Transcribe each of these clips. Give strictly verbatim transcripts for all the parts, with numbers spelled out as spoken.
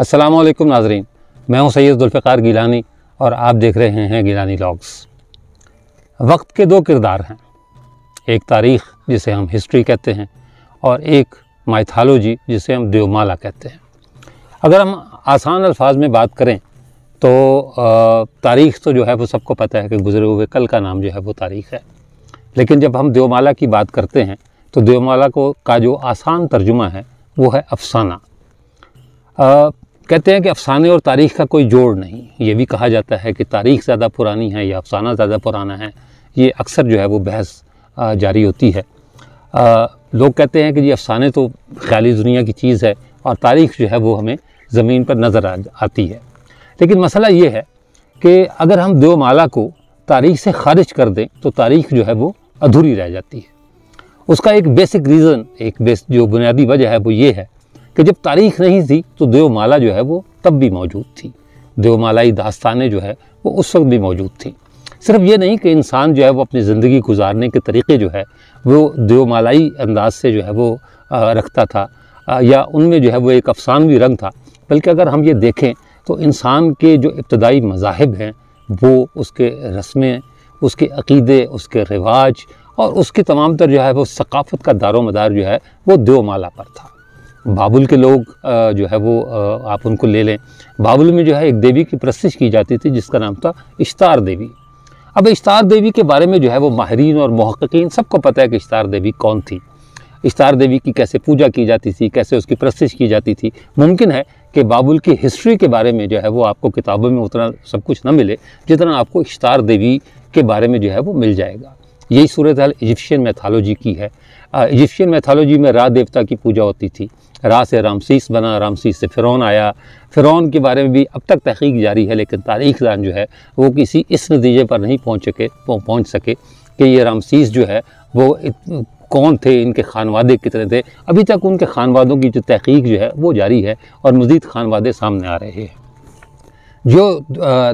अस्सलाम वालेकुम नाजरीन, मैं हूं सैयद ज़ुल्फ़िकार गिलानी और आप देख रहे हैं गिलानी लॉग्स। वक्त के दो किरदार हैं, एक तारीख़ जिसे हम हिस्ट्री कहते हैं और एक माइथालोजी जिसे हम देवमाला कहते हैं। अगर हम आसान अल्फाज में बात करें तो तारीख़ तो जो है वो सबको पता है कि गुज़रे हुए कल का नाम जो है वो तारीख़ है, लेकिन जब हम देवमाला की बात करते हैं तो देवमाला को का जो आसान तर्जुमा है वो है अफ़साना। कहते हैं कि अफ़साने और तारीख़ का कोई जोड़ नहीं। ये भी कहा जाता है कि तारीख़ ज़्यादा पुरानी है या अफ़साना ज़्यादा पुराना है, ये अक्सर जो है वो बहस जारी होती है। आ, लोग कहते हैं कि ये अफ़साने तो ख़्याली दुनिया की चीज़ है और तारीख़ जो है वो हमें ज़मीन पर नज़र आती है। लेकिन मसला ये है कि अगर हम देवमाला को तारीख़ से ख़ारिज कर दें तो तारीख़ जो है वो अधूरी रह जाती है। उसका एक बेसिक रीज़न, एक बेस जो बुनियादी वजह है वो ये है कि जब तारीख़ नहीं थी तो देवमाला जो है वो तब भी मौजूद थी। देवमालाई दास्तानें जो है वो उस वक्त भी मौजूद थी। सिर्फ ये नहीं कि इंसान जो है वो अपनी ज़िंदगी गुजारने के तरीक़े जो है वो देवमालाई अंदाज से जो है वो रखता था या उनमें जो है वो एक अफ़सानवी रंग था, बल्कि अगर हम ये देखें तो इंसान के जो इब्तदाई मज़ाहिब हैं वो उसके रस्में, उसके अक़ीदे, उसके रिवाज और उसके तमाम तर जो है वो सकाफ़त का दारोमदार जो है वो देवमाला पर था। बाबुल के लोग जो है वो आप उनको ले लें, बाबुल में जो है एक देवी की प्रस्तिश की जाती थी जिसका नाम था इश्तार देवी। अब इश्तार देवी के बारे में जो है वो माहरीन और मुहक्किकीन सबको पता है कि इश्तार देवी कौन थी, इश्तार देवी की कैसे पूजा की जाती थी, कैसे उसकी प्रस्तिश की जाती थी। मुमकिन है कि बाबुल की हिस्ट्री के बारे में जो है वो आपको किताबों में उतना सब कुछ न मिले जितना आपको इश्तार देवी के बारे में जो है वो मिल जाएगा। यही सूरत हाल इजिप्शियन मैथालोजी की है। इजिप्शियन मैथालोजी में रा देवता की पूजा होती थी, रा से रामसीस बना, रामसीस से फ़िरौन आया, फ़िरौन के बारे में भी अब तक तहक़ीक़ जारी है, लेकिन तारीख़दान जो है वो किसी इस नतीजे पर नहीं पहुँच सके पहुँच सके कि ये रामसीस जो है वो इत, कौन थे, इनके खानवादे कितने थे। अभी तक उनके खानवादों की जो तहक़ीक़ जो है वो जारी है और मज़ीद खानवादे सामने आ रहे हैं। जो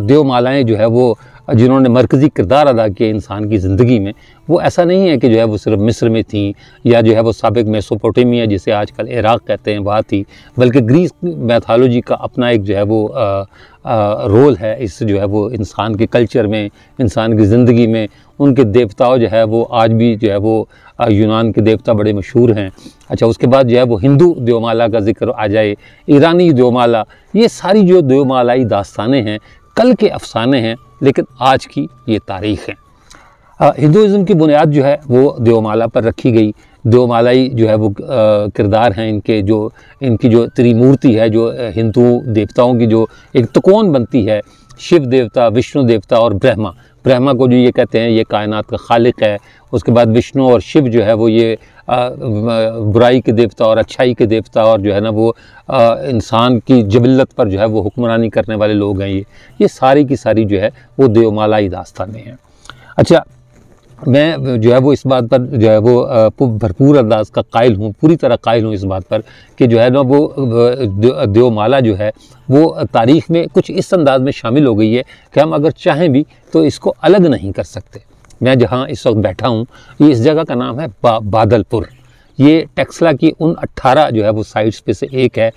देवमालाएँ जो है वो जिन्होंने मरकज़ी किरदार अदा किया इंसान की ज़िंदगी में, वो ऐसा नहीं है कि जो है वो सिर्फ मिस्र में थी या जो है वो साबिक मेसोपोटामिया जिसे आजकल इराक़ कहते हैं वहाँ थी, बल्कि ग्रीस मैथोलॉजी का अपना एक जो है वो आ, आ, रोल है इस जो है वो इंसान के कल्चर में, इंसान की ज़िंदगी में। उनके देवताओं जो है वो आज भी जो है वो यूनान के देवता बड़े मशहूर हैं। अच्छा, उसके बाद जो है वो हिंदू देवमाला का जिक्र आ जाए, ईरानी देवमाला, ये सारी जो देवमालाई दास्तानें हैं कल के अफ़साने हैं, लेकिन आज की ये तारीख़ है। हिंदुज़म की बुनियाद जो है वो देवमाला पर रखी गई। देवमालाई जो है वो किरदार हैं, इनके जो इनकी जो त्रिमूर्ति है जो हिंदू देवताओं की जो एक तकोन बनती है, शिव देवता, विष्णु देवता और ब्रह्मा। ब्रह्मा को जो ये कहते हैं ये कायनात का खालिक है, उसके बाद विष्णु और शिव जो है वो ये बुराई के देवता और अच्छाई के देवता और जो है ना वो इंसान की जबिलत पर जो है वो हुक्मरानी करने वाले लोग हैं। ये ये सारी की सारी जो है वो देवमालाई दास्तानें हैं। अच्छा, मैं जो है वो इस बात पर जो है वो भरपूर अंदाज का कायल हूँ, पूरी तरह कायल हूँ इस बात पर कि जो है ना वो देवमाला जो है वो तारीख़ में कुछ इस अंदाज़ में शामिल हो गई है कि हम अगर चाहें भी तो इसको अलग नहीं कर सकते। मैं जहाँ इस वक्त बैठा हूँ ये इस जगह का नाम है बा, बादलपुर। ये टक्षशिला की उन अट्ठारह जो है वो साइट्स पे से एक है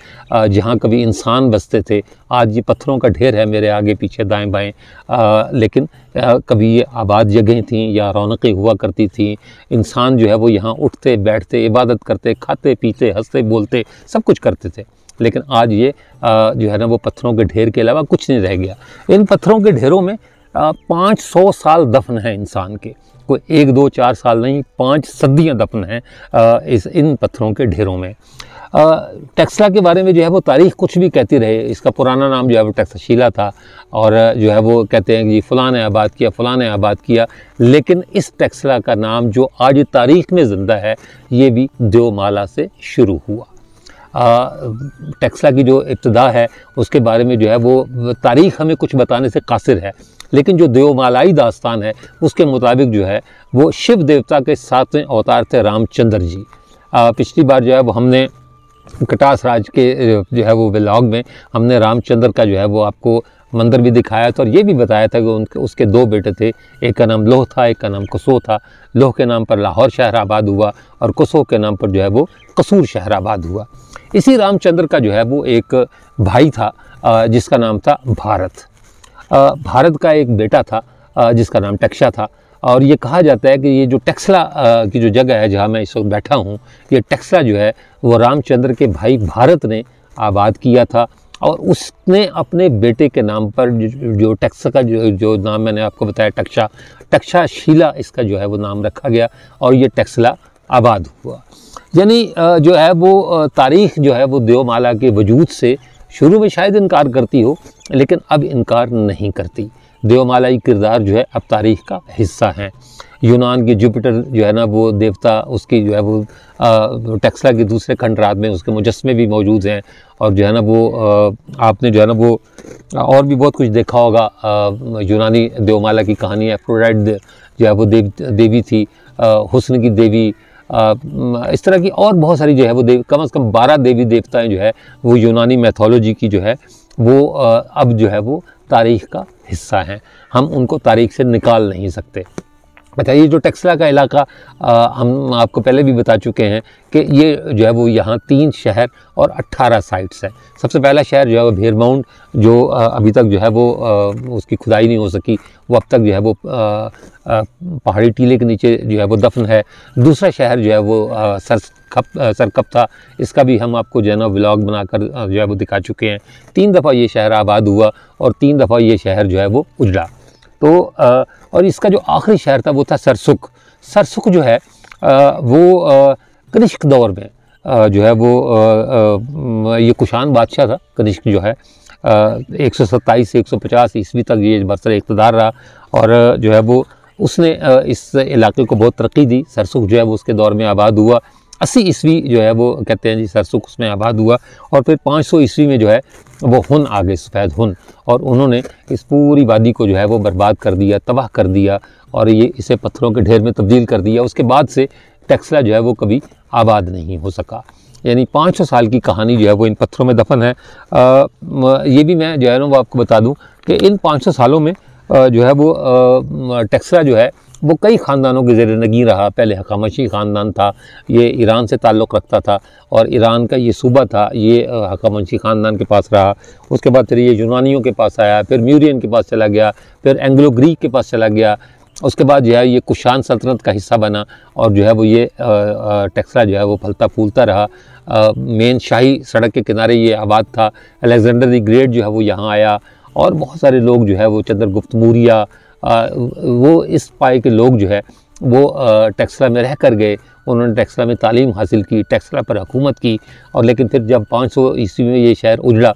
जहाँ कभी इंसान बसते थे। आज ये पत्थरों का ढेर है मेरे आगे पीछे दाएं बाएं, आ, लेकिन आ, कभी ये आबाद जगहें थीं या रौनकें हुआ करती थीं। इंसान जो है वो यहाँ उठते बैठते, इबादत करते, खाते पीते, हंसते बोलते सब कुछ करते थे। लेकिन आज ये आ, जो है ना वो पत्थरों के ढेर के अलावा कुछ नहीं रह गया। इन पत्थरों के ढेरों में पाँच सौ साल दफन है इंसान के, कोई एक दो चार साल नहीं, पाँच सदियाँ दफन हैं इस इन पत्थरों के ढेरों में। टक्षशिला के बारे में जो है वो तारीख़ कुछ भी कहती रहे। इसका पुराना नाम जो है वो टक्षशिला था और जो है वो कहते हैं कि फ़लाँ ने आबाद किया, फ़लाँ ने आबाद किया, लेकिन इस टक्षशिला का नाम जो आज तारीख़ में ज़िंदा है ये भी देवमाला से शुरू हुआ। टक्षशिला की जो इब्तदा है उसके बारे में जो है वो तारीख़ हमें कुछ बताने से कासिर है, लेकिन जो देवमालाई दास्तान है उसके मुताबिक जो है वो शिव देवता के सातवें अवतार थे रामचंद्र जी। आ, पिछली बार जो है वो हमने कटास राज के जो है वो व्लॉग में हमने रामचंद्र का जो है वो आपको मंदिर भी दिखाया था और ये भी बताया था कि उनके उसके दो बेटे थे, एक का नाम लोह था, एक का नाम कुसो था। लोह के नाम पर लाहौर शहर आबाद हुआ और कुसो के नाम पर जो है वो कसूर शहर आबाद हुआ। इसी रामचंद्र का जो है वो एक भाई था जिसका नाम था भारत। भारत का एक बेटा था जिसका नाम टक्षा था। और ये कहा जाता है कि ये जो टक्षशिला की जो जगह है जहाँ मैं इस वक्त बैठा हूँ, ये टक्षशिला जो है वो रामचंद्र के भाई भारत ने आबाद किया था और उसने अपने बेटे के नाम पर जो टक्स का जो जो नाम मैंने आपको बताया टक्षा टक्षशिला इसका जो है वो नाम रखा गया और ये टक्षशिला आबाद हुआ। यानी जो है वो तारीख़ जो है वो देवमाला के वजूद से शुरू में शायद इनकार करती हो लेकिन अब इनकार नहीं करती। देवमालाई किरदार जो है अब तारीख़ का हिस्सा हैं। यूनान की जुपिटर जो है ना वो देवता, उसकी जो है वो टक्षशिला के दूसरे खंडरात में उसके मुजस्मे भी मौजूद हैं और जो है ना वो आपने जो है ना वो और भी बहुत कुछ देखा होगा। यूनानी देवमाला की कहानी, एफ्रोडाइट जो है वो देव देवी थी, हुस्न की देवी, इस तरह की और बहुत सारी जो है वो देव कम से कम बारह देवी देवताएं जो है वो यूनानी मैथोलॉजी की जो है वो अब जो है वो तारीख़ का हिस्सा हैं। हम उनको तारीख से निकाल नहीं सकते। अच्छा, ये जो टक्षशिला का इलाका आ, हम आपको पहले भी बता चुके हैं कि ये जो है वो यहाँ तीन शहर और अट्ठारह साइट्स हैं। सबसे पहला शहर जो है वो भीरमाउंड, जो अभी तक जो है वो उसकी खुदाई नहीं हो सकी, वो अब तक जो है वो पहाड़ी टीले के नीचे जो है वो दफन है। दूसरा शहर जो है वो सर खप सरकप था, इसका भी हम आपको जो है ना व्लॉग बनाकर जो है वो दिखा चुके हैं। तीन दफ़ा ये शहर आबाद हुआ और तीन दफ़ा ये शहर जो है वो उजड़ा। तो और इसका जो आखिरी शहर था वो था सरसुख। सरसुख जो है वो कनिष्क दौर में जो है वो ये कुशान बादशाह था। कनिष्क जो है एक सौ सत्ताईस से एक सौ पचास ईस्वी तक ये बरसर इकतदार रहा और जो है वो उसने इस इलाके को बहुत तरक्की दी। सरसुख जो है वो उसके दौर में आबाद हुआ। अस्सी ईस्वी जो है वो कहते हैं जी सरसुख उसमें आबाद हुआ और फिर पाँच सौ ईस्वी में जो है वो हुन आ गए, सफ़ेद हुन, और उन्होंने इस पूरी वादी को जो है वो बर्बाद कर दिया, तबाह कर दिया और ये इसे पत्थरों के ढेर में तब्दील कर दिया। उसके बाद से टक्षशिला जो है वो कभी आबाद नहीं हो सका। यानी पाँच सौ साल की कहानी जो है वो इन पत्थरों में दफन है। आ, ये भी मैं जो है ना वो आपको बता दूँ कि इन पाँच सौ सालों में जो है वो टक्षशिला जो है वो कई ख़ानदानों के ज़ेर-ए-नगी रहा। पहले हखामंशी ख़ानदान था, ये ईरान से ताल्लुक़ रखता था और ईरान का ये सूबा था, ये हखामंशी ख़ानदान के पास रहा। उसके बाद फिर ये यूनानियों के पास आया, फिर म्यूरियन के पास चला गया, फिर एंग्लो ग्रीक के पास चला गया। उसके बाद जो है ये कुशान सल्तनत का हिस्सा बना और जो है वो ये टक्षशिला जो है वो फलता फूलता रहा। मेन शाही सड़क के किनारे ये आबाद था। अलेक्जेंडर दी ग्रेट जो है वो यहाँ आया और बहुत सारे लोग जो है वो चंद्र गुप्त मौर्य आ, वो इस पाए के लोग जो है वो टक्षशिला में रह कर गए। उन्होंने टक्षशिला में तालीम हासिल की, टक्षशिला पर हुकूमत की और लेकिन फिर जब पाँच सौ ईस्वी में ये शहर उजड़ा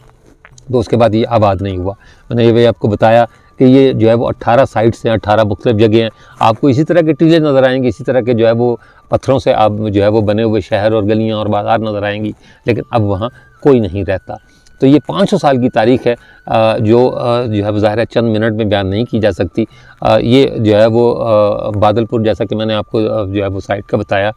तो उसके बाद ये आबाद नहीं हुआ। मैंने ये भी आपको बताया कि ये जो है वो अट्ठारह साइट्स हैं, अट्ठारह मुख्तलिफ जगह हैं। आपको इसी तरह के टीले नज़र आएंगे, इसी तरह के जो है वो पत्थरों से आप जो है वो बने हुए शहर और गलियाँ और बाजार नज़र आएंगी लेकिन अब वहाँ कोई नहीं रहता। तो ये पाँच सौ साल की तारीख़ है जो जो है ज़ाहिर है चंद मिनट में बयान नहीं की जा सकती। ये जो है वो बादलपुर, जैसा कि मैंने आपको जो है वो साइट का बताया,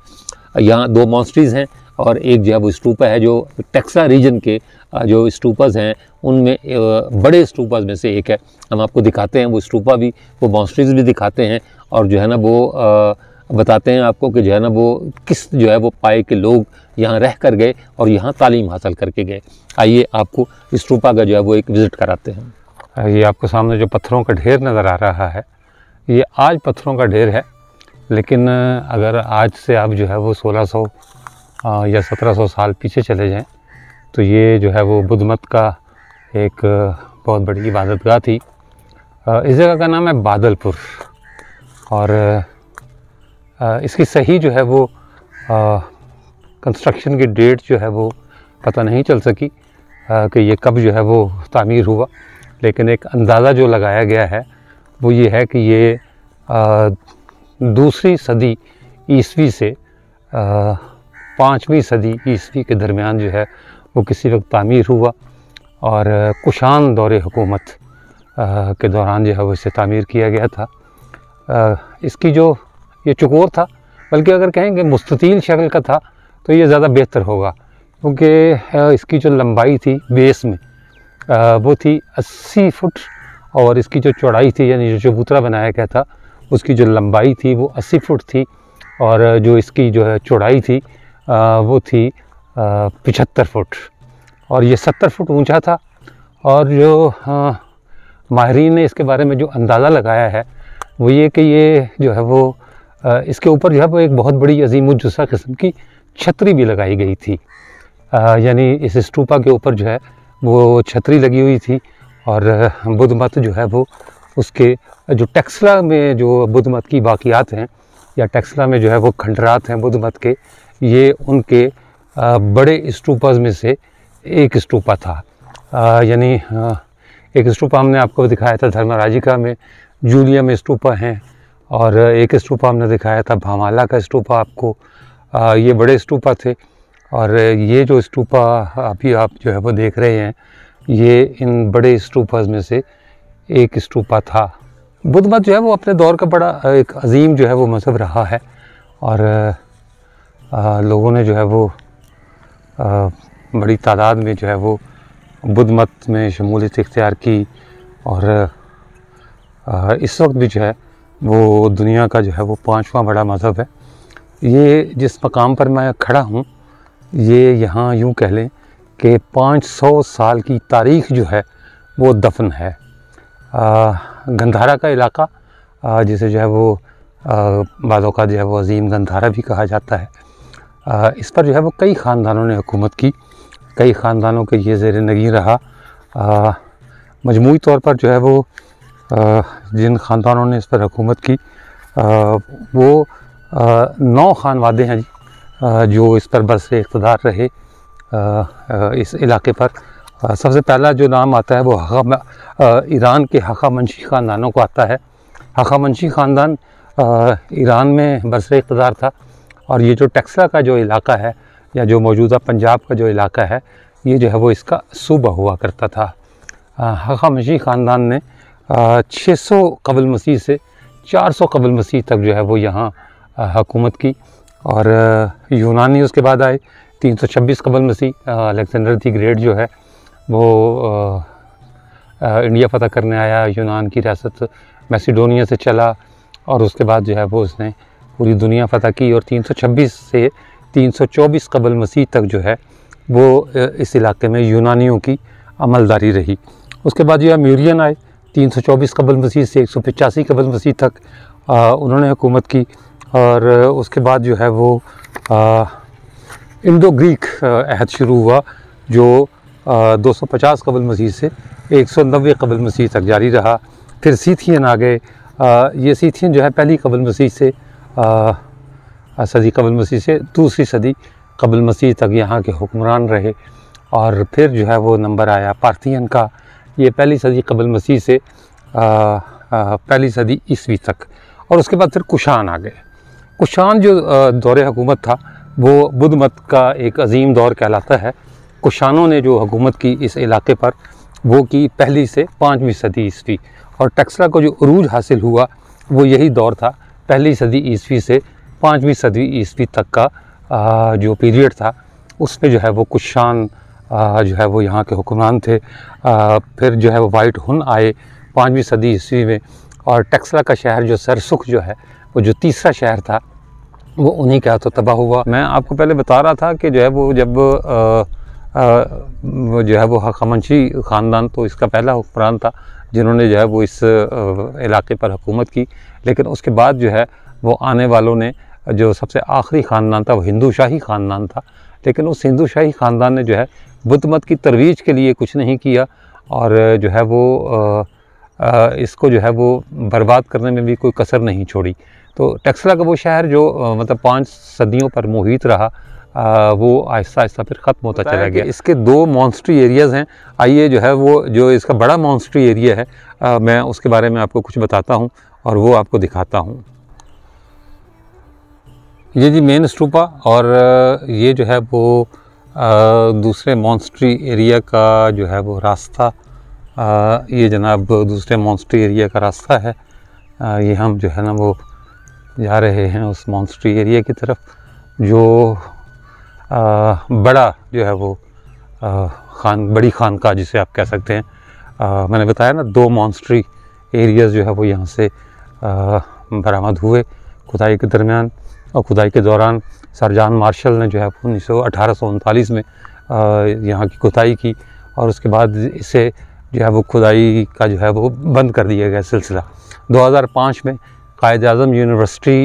यहाँ दो मॉन्स्ट्रीज़ हैं और एक जो है वो स्टूपा है जो टक्षशिला रीजन के जो स्टूपास हैं उनमें बड़े स्टूपास में से एक है। हम आपको दिखाते हैं वो स्टूपा भी, वो मॉन्स्ट्रीज़ भी दिखाते हैं और जो है ना वो बताते हैं आपको कि जो है ना वो किस जो है वो पाए के लोग यहाँ रह कर गए और यहाँ तालीम हासिल करके गए। आइए आपको इस स्तूपा का जो है वो एक विज़िट कराते हैं। ये आपको सामने जो पत्थरों का ढेर नज़र आ रहा है, ये आज पत्थरों का ढेर है लेकिन अगर आज से आप जो है वो सोलह सौ या सत्रह सौ साल पीछे चले जाएँ तो ये जो है वो बुद्ध मत का एक बहुत बड़ी इबादतगाह थी। इस जगह का नाम है बादलपुर और इसकी सही जो है वो कंस्ट्रक्शन की डेट जो है वो पता नहीं चल सकी कि ये कब जो है वो तामीर हुआ, लेकिन एक अंदाज़ा जो लगाया गया है वो ये है कि ये आ, दूसरी सदी ईस्वी से पाँचवीं सदी ईस्वी के दरमियान जो है वो किसी वक्त तामीर हुआ और कुशान दौरे हुकूमत के दौरान जो है वो इसे तामीर किया गया था। आ, इसकी जो ये चकोर था, बल्कि अगर कहेंगे मुस्ततील शक्ल का था तो ये ज़्यादा बेहतर होगा क्योंकि इसकी जो लंबाई थी बेस में वो थी अस्सी फुट और इसकी जो चौड़ाई थी यानी जो चबूतरा बनाया गया था उसकी जो लंबाई थी वो अस्सी फुट थी और जो इसकी जो है चौड़ाई थी वो थी पचहत्तर फुट और ये सत्तर फुट ऊंचा था। और जो माहरीन ने इसके बारे में जो अंदाज़ा लगाया है वो ये कि ये जो है वो इसके ऊपर जो है वो एक बहुत बड़ी अजीमुज्जुस्सा किस्म की छतरी भी लगाई गई थी, यानी इस स्टूपा के ऊपर जो है वो छतरी लगी हुई थी और बुद्ध मत जो है वो उसके जो टक्षशिला में जो बुद्ध मत की बाक़ियात हैं या टक्षशिला में जो है वो खंडरात हैं बुद्ध मत के, ये उनके बड़े स्टूपाज में से एक स्टूपा था। यानी एक स्टूपा हमने आपको दिखाया था धर्मराजिका में, जूलिया में स्टूपा हैं और एक स्टूपा हमने दिखाया था भामाला का स्टूपा आपको। आ, ये बड़े स्टूपा थे और ये जो स्टूपा अभी आप जो है वो देख रहे हैं ये इन बड़े स्टूपाज में से एक स्टूपा था। बुद्ध मत जो है वो अपने दौर का बड़ा एक अजीम जो है वो मजहब रहा है और आ, लोगों ने जो है वो आ, बड़ी तादाद में जो है वो बुद्ध मत में शमूलियत इख्तियार की और आ, इस वक्त भी जो है वो दुनिया का जो है वो पाँचवा बड़ा मज़हब है। ये जिस मकाम पर मैं खड़ा हूँ ये यहाँ यूँ कह लें कि पाँच सौ साल की तारीख़ जो है वो दफन है। आ, गंधारा का इलाका आ, जिसे जो है वो बाद औक़ात जो है वो अजीम गंधारा भी कहा जाता है, आ, इस पर जो है वो कई ख़ानदानों ने हुकूमत की, कई ख़ानदानों के ये ज़ेर नगीं रहा। मजमूई तौर पर जो है वो आ, जिन ख़ानदानों ने इस पर हुकूमत की आ, वो आ, नौ खानवादे हैं आ, जो इस पर बरसे इक़्तिदार रहे आ, आ, इस इलाके पर। आ, सबसे पहला जो नाम आता है वो हका ईरान के हखामंशी ख़ानदानों को आता है। हखामंशी ख़ानदान ईरान में बरसे इक़्तिदार था और ये जो टक्षशिला का जो इलाका है या जो मौजूदा पंजाब का जो इलाका है ये जो है वो इसका सूबा हुआ करता था। हखामंशी ख़ानदान ने छः सौ कबल मसीह से चार सौ कबल मसीह तक जो है वो यहाँ हुकूमत की और यूनानी उसके बाद आए तीन सौ छब्बीस कबल मसीह। अलेक्जेंडर दी ग्रेट जो है वो आ, आ, इंडिया फतह करने आया, यूनान की रियासत मैसिडोनिया से चला और उसके बाद जो है वो उसने पूरी दुनिया फतह की और तीन सौ छब्बीस से तीन सौ चौबीस कबल मसीह तक जो है वो इस इलाके में यूनानियों की अमलदारी रही। उसके बाद जो है म्यूरियन आए तीन सौ चौबीस कबल मसीह से एक सौ पचासी कबल मसीह तक आ, उन्होंने हुकूमत की और उसके बाद जो है वो इंडो ग्रीक अहद शुरू हुआ जो आ, दो सौ पचास कबल मसीह से एक सौ नब्बे कबल मसीह तक जारी रहा। फिर सीथियन आ गए, ये सीथियन जो है पहली कबल मसीह से आ, सदी कबल मसीह से दूसरी सदी कबल मसीह तक यहाँ के हुक्मरान रहे। और फिर जो है वो नंबर आया पार्थियन का, ये पहली सदी कबल मसीह से आ, आ, पहली सदी ईस्वी तक। और उसके बाद फिर कुशान आ गए। कुशान जो दौरे हुकूमत था वो बुद्ध मत का एक अजीम दौर कहलाता है। कुशानों ने जो हुकूमत की इस इलाके पर वो की पहली से पाँचवीं सदी ईस्वी और टक्षशिला को जो उरूज हासिल हुआ वो यही दौर था, पहली सदी ईस्वी से पाँचवीं सदी ईस्वी तक का आ, जो पीरियड था उसमें जो है वो कुशान आ, जो है वो यहाँ के हुक्मरान थे। आ, फिर जो है वो वाइट हुन आए पाँचवीं सदी ईस्वी में और टक्षशिला का शहर जो सरसुख जो है वो जो तीसरा शहर था वो उन्हीं का तो तबाह हुआ। मैं आपको पहले बता रहा था कि जो है वो जब आ, आ, जो है वो हखामंशी ख़ानदान तो इसका पहला हुक्मरान था जिन्होंने जो है वो इस इलाके पर हुकूमत की, लेकिन उसके बाद जो है वो आने वालों ने जो सबसे आखिरी ख़ानदान था वो हिंदूशाही ख़ानदान था, लेकिन उस हिंदूशाही ख़ानदान ने जो है बुद्ध मत की तरवीज के लिए कुछ नहीं किया और जो है वो आ, आ, इसको जो है वो बर्बाद करने में भी कोई कसर नहीं छोड़ी। तो टक्षशिला का वो शहर जो आ, मतलब पाँच सदियों पर मुहित रहा आ, वो आहिस्ता आहिस्ता फिर ख़त्म होता चला गया। इसके दो मॉन्स्ट्री एरियाज़ हैं। आइए जो है वो जो इसका बड़ा मॉन्स्ट्री एरिया है आ, मैं उसके बारे में आपको कुछ बताता हूँ और वो आपको दिखाता हूँ। ये जी मेन स्टूपा और ये जो है वो आ, दूसरे मॉन्स्ट्री एरिया का जो है वो रास्ता, आ, ये जनाब दूसरे मॉन्स्ट्री एरिया का रास्ता है। आ, ये हम जो है ना वो जा रहे हैं उस मॉन्स्ट्री एरिया की तरफ जो आ, बड़ा जो है वो आ, खान बड़ी खानका जिसे आप कह सकते हैं। आ, मैंने बताया ना दो मॉन्स्ट्री एरियाज़ जो है वो यहाँ से बरामद हुए खुदाई के दरमियान और खुदाई के दौरान सर जॉन मार्शल ने जो है उन्नीस सौ अठारह सौ उनतालीस में यहाँ की खुदाई की और उसके बाद इसे जो है वो खुदाई का जो है वो बंद कर दिया गया सिलसिला। दो हज़ार पाँच में कायद आज़म यूनिवर्सिटी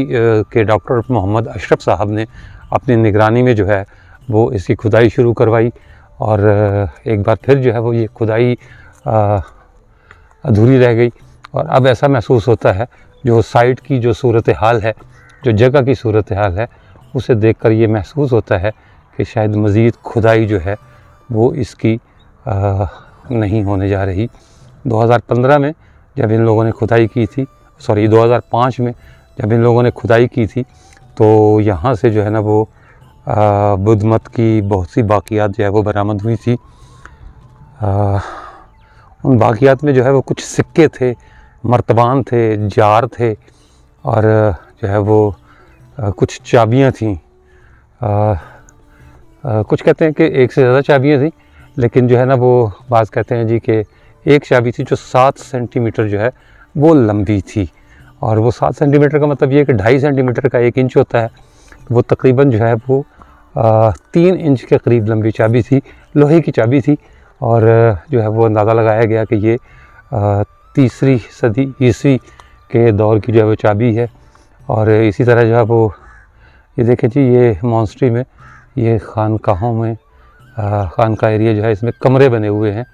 के डॉक्टर मोहम्मद अशरफ साहब ने अपनी निगरानी में जो है वो इसकी खुदाई शुरू करवाई और एक बार फिर जो है वो ये खुदाई अधूरी रह गई। और अब ऐसा महसूस होता है जो साइट की जो सूरत हाल है, जो जगह की सूरत हाल है, उसे देखकर ये महसूस होता है कि शायद मज़ीद खुदाई जो है वो इसकी आ, नहीं होने जा रही। दो हज़ार पंद्रह में जब इन लोगों ने खुदाई की थी, सॉरी दो हज़ार पाँच में जब इन लोगों ने खुदाई की थी तो यहाँ से जो है ना वो बुद्ध मत की बहुत सी बाक़ियात जो है वो बरामद हुई थी। आ, उन बाक़ियात में जो है वो कुछ सिक्के थे, मर्तबान थे, जार थे और जो है वो आ, कुछ चाबियाँ थीं। कुछ कहते हैं कि एक से ज़्यादा चाबियाँ थीं, लेकिन जो है ना वो बात कहते हैं जी कि एक चाबी थी जो सात सेंटीमीटर जो है वो लंबी थी और वो सात सेंटीमीटर का मतलब ये है कि ढाई सेंटीमीटर का एक इंच होता है, वो तकरीबन जो है वो आ, तीन इंच के करीब लंबी चाबी थी, लोहे की चाबी थी और जो है वो अंदाज़ा लगाया गया कि ये आ, तीसरी सदी ईस्वी के दौर की जो है वो चाबी है। और इसी तरह जो है वो ये देखें जी, ये मॉन्स्ट्री में, ये खानकाहों में, खानका एरिया जो है इसमें कमरे बने हुए हैं।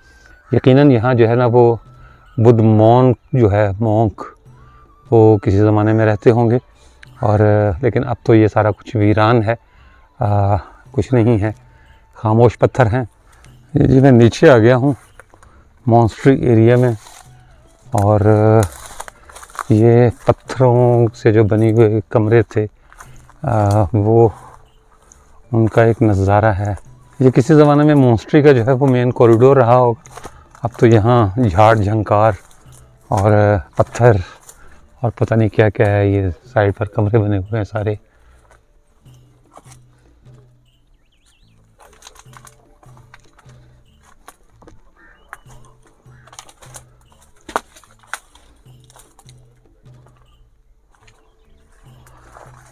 यकीनन यहाँ जो है ना वो बुद्ध मॉन्क जो है मॉन्क वो किसी ज़माने में रहते होंगे और लेकिन अब तो ये सारा कुछ वीरान है, आ, कुछ नहीं है, खामोश पत्थर हैं। ये जी मैं नीचे आ गया हूँ मॉन्स्ट्री एरिया में और ये पत्थरों से जो बने हुए कमरे थे आ, वो उनका एक नज़ारा है। ये किसी ज़माने में मॉन्स्ट्री का जो है वो मेन कॉरिडोर रहा होगा, अब तो यहाँ झाड़ झंकार और पत्थर और पता नहीं क्या क्या है। ये साइड पर कमरे बने हुए हैं सारे।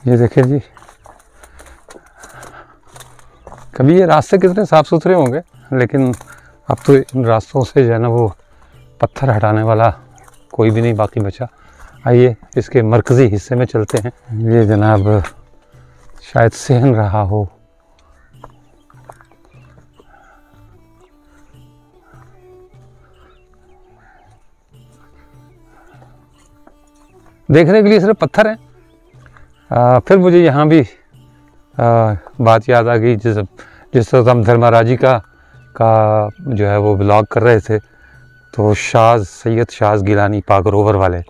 ये देखें जी, कभी ये रास्ते कितने साफ़ सुथरे होंगे, लेकिन अब तो इन रास्तों से जो है ना वो पत्थर हटाने वाला कोई भी नहीं बाकी बचा। आइए इसके मरकज़ी हिस्से में चलते हैं। ये जनाब शायद सहन रहा हो, देखने के लिए सिर्फ पत्थर हैं। आ, फिर मुझे यहाँ भी आ, बात याद आ गई, जिस जिस तरह हम धर्माराजी का का जो है वो ब्लॉग कर रहे थे तो शाह सैयद शाज गिलानी पागरोवर वाले,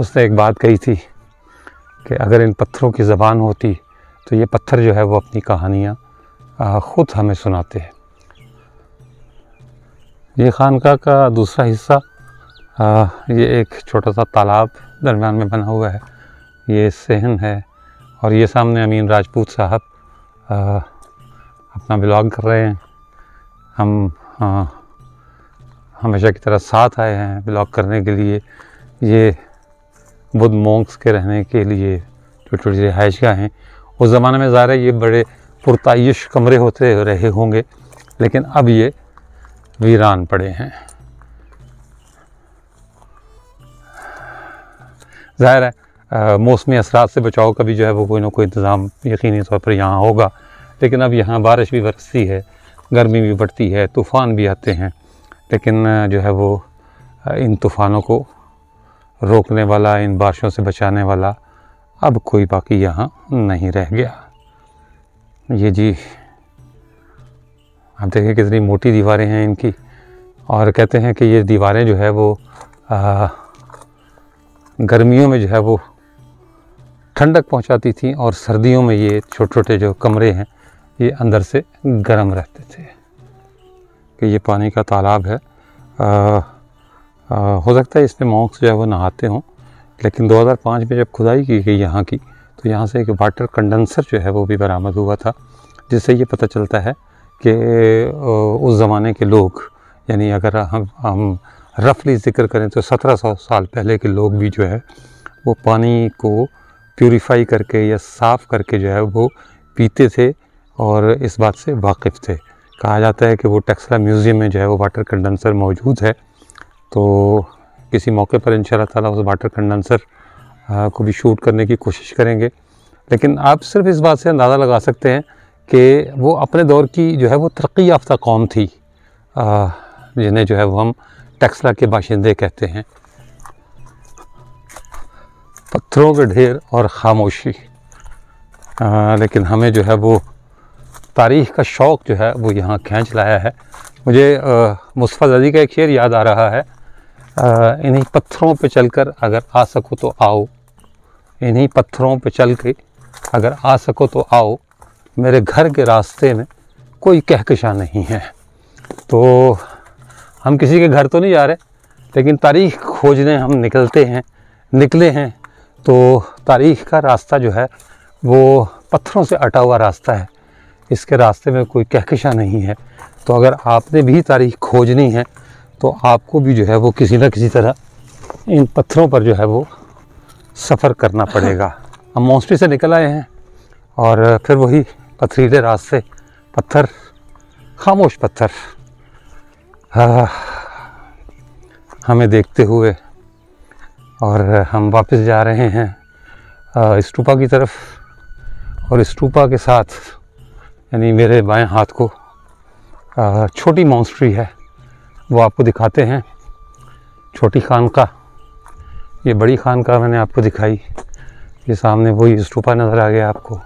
उसने एक बात कही थी कि अगर इन पत्थरों की ज़बान होती तो ये पत्थर जो है वो अपनी कहानियाँ ख़ुद हमें सुनाते हैं। ये खानका का दूसरा हिस्सा, आ, ये एक छोटा सा तालाब दरम्यान में बना हुआ है, ये सहन है और ये सामने अमीन राजपूत साहब अपना ब्लॉग कर रहे हैं। हम आ, हमेशा की तरह साथ आए हैं ब्लॉग करने के लिए। ये बुद्ध मॉन्क्स के रहने के लिए छोटी छोटी रिहाइशगाह हैं। उस ज़माने में ज़ाहिर है ये बड़े पुरताइश कमरे होते रहे होंगे, लेकिन अब ये वीरान पड़े हैं। ज़ाहिर है मौसमी असरात से बचाव का भी जो है वो कोई ना कोई इंतज़ाम यकीनी तौर पर यहाँ होगा, लेकिन अब यहाँ बारिश भी बरसती है, गर्मी भी बढ़ती है, तूफ़ान भी आते हैं, लेकिन जो है वो इन तूफ़ानों को रोकने वाला, इन बारिशों से बचाने वाला अब कोई बाकी यहाँ नहीं रह गया। ये जी आप देखिए कितनी मोटी दीवारें हैं इनकी और कहते हैं कि ये दीवारें जो है वो आ, गर्मियों में जो है वो ठंडक पहुंचाती थी और सर्दियों में ये छोटे छोटे जो कमरे हैं ये अंदर से गर्म रहते थे। कि ये पानी का तालाब है, आ, आ, हो सकता है इसमें मॉन्क्स जो है वो नहाते हों, लेकिन दो हज़ार पाँच में जब खुदाई की गई यहाँ की तो यहाँ से एक वाटर कंडेंसर जो है वो भी बरामद हुआ था, जिससे ये पता चलता है कि उस ज़माने के लोग, यानी अगर हम हम रफली ज़िक्र करें तो सत्रह सौ साल पहले के लोग भी जो है वो पानी को प्यूरीफाई करके या साफ़ करके जो है वो पीते थे और इस बात से वाकिफ़ थे। कहा जाता है कि वो टक्षशिला म्यूज़ियम में जो है वो वाटर कंडेंसर मौजूद है, तो किसी मौके पर इंशाअल्लाह ताला उस वाटर कंडेंसर को भी शूट करने की कोशिश करेंगे। लेकिन आप सिर्फ इस बात से अंदाज़ा लगा सकते हैं कि वो अपने दौर की जो है वो तरक्की याफ्ता कौम थी, जिन्हें जो है वो हम टक्षशिला के बाशिंदे कहते हैं। पत्थरों के ढेर और ख़ामोशी, लेकिन हमें जो है वो तारीख़ का शौक़ जो है वो यहाँ खींच लाया है। मुझे मुसफ़ा ज़दी का एक शेर याद आ रहा है, इन्हीं पत्थरों पे चलकर अगर आ सको तो आओ, इन्हीं पत्थरों पे चल के अगर आ सको तो आओ, मेरे घर के रास्ते में कोई कहकशा नहीं है। तो हम किसी के घर तो नहीं जा रहे, लेकिन तारीख़ खोजने हम निकलते हैं निकले हैं तो तारीख़ का रास्ता जो है वो पत्थरों से अटा हुआ रास्ता है, इसके रास्ते में कोई कहकशा नहीं है। तो अगर आपने भी तारीख़ खोजनी है तो आपको भी जो है वो किसी न किसी तरह इन पत्थरों पर जो है वो सफ़र करना पड़ेगा। हम मॉन्स्ट्री से निकल आए हैं और फिर वही पथरीले रास्ते, पत्थर, खामोश पत्थर आ, हमें देखते हुए, और हम वापस जा रहे हैं स्टूपा की तरफ। और स्टूपा के साथ, यानी मेरे बाएं हाथ को आ, छोटी मॉन्स्ट्री है वो आपको दिखाते हैं, छोटी खानका। ये बड़ी खानका मैंने आपको दिखाई, ये सामने वही स्तूपा नज़र आ गया आपको,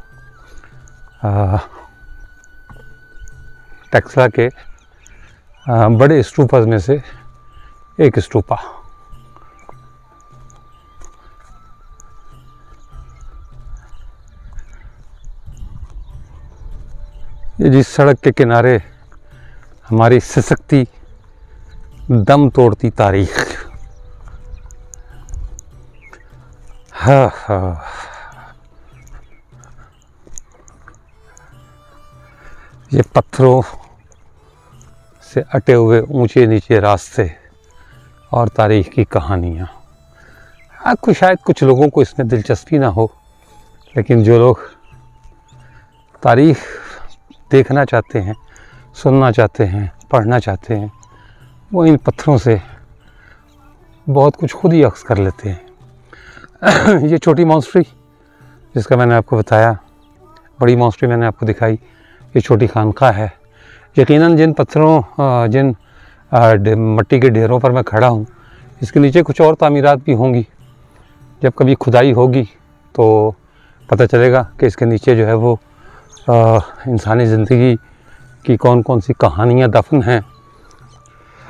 टक्षशिला के आ, बड़े स्तूपा में से एक स्तूपा। ये जिस सड़क के किनारे हमारी सिसकती दम तोड़ती तारीख, हाँ हाँ ये पत्थरों से अटे हुए ऊंचे नीचे रास्ते और तारीख की कहानियाँ। हाँ, कुछ शायद कुछ लोगों को इसमें दिलचस्पी ना हो, लेकिन जो लोग तारीख देखना चाहते हैं, सुनना चाहते हैं, पढ़ना चाहते हैं, वो इन पत्थरों से बहुत कुछ खुद ही अक्स कर लेते हैं। ये छोटी मॉन्स्ट्री जिसका मैंने आपको बताया, बड़ी मॉन्स्ट्री मैंने आपको दिखाई, ये छोटी खानका है। यकीनन जिन पत्थरों, जिन मिट्टी के ढेरों पर मैं खड़ा हूँ, इसके नीचे कुछ और तामीरात भी होंगी। जब कभी खुदाई होगी तो पता चलेगा कि इसके नीचे जो है वो इंसानी ज़िंदगी की कौन कौन सी कहानियाँ दफन हैं।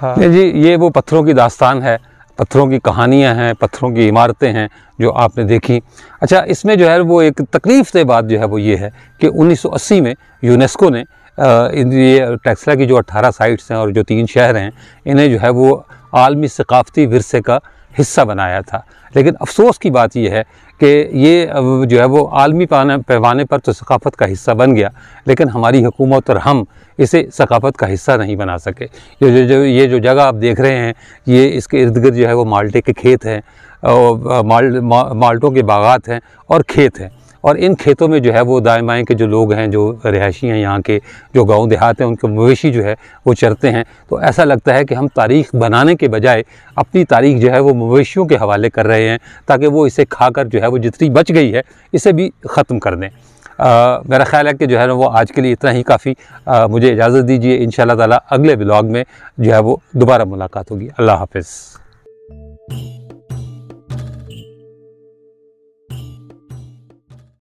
हाँ। जी, ये वो पत्थरों की दास्तान है, पत्थरों की कहानियाँ हैं, पत्थरों की इमारतें हैं जो आपने देखी। अच्छा, इसमें जो है वो एक तकलीफ दे बात जो है वो ये है कि उन्नीस सौ अस्सी में यूनेस्को ने ये टक्षशिला की जो अट्ठारह साइट्स हैं और जो तीन शहर हैं, इन्हें जो है वो आलमी सकाफ़ती विरसे का हिस्सा बनाया था। लेकिन अफसोस की बात यह है कि ये जो है वो आलमी पैमाने पर तो सकाफ़त का हिस्सा बन गया, लेकिन हमारी हुकूमत और हम इसे सकाफ़त का हिस्सा नहीं बना सके। ये जो ये जो जगह आप देख रहे हैं, ये इसके इर्द गिर्द जो है वो माल्टे के खेत हैं, माल मा, माल्टों के बागात हैं और खेत हैं, और इन खेतों में जो है वो दाएं बाएं के जो लोग हैं, जो रिहायशी हैं यहाँ के, जो गांव देहात हैं, उनके मवेशी जो है वो चरते हैं। तो ऐसा लगता है कि हम तारीख़ बनाने के बजाय अपनी तारीख जो है वो मवेशियों के हवाले कर रहे हैं, ताकि वो इसे खाकर जो है वो जितनी बच गई है इसे भी ख़त्म कर दें। आ, मेरा ख़्याल है कि जो है ना वो आज के लिए इतना ही काफ़ी। मुझे इजाज़त दीजिए, इंशाअल्लाह ताला अगले ब्लॉग में जो है वो दोबारा मुलाकात होगी। अल्लाह हाफ़िज़।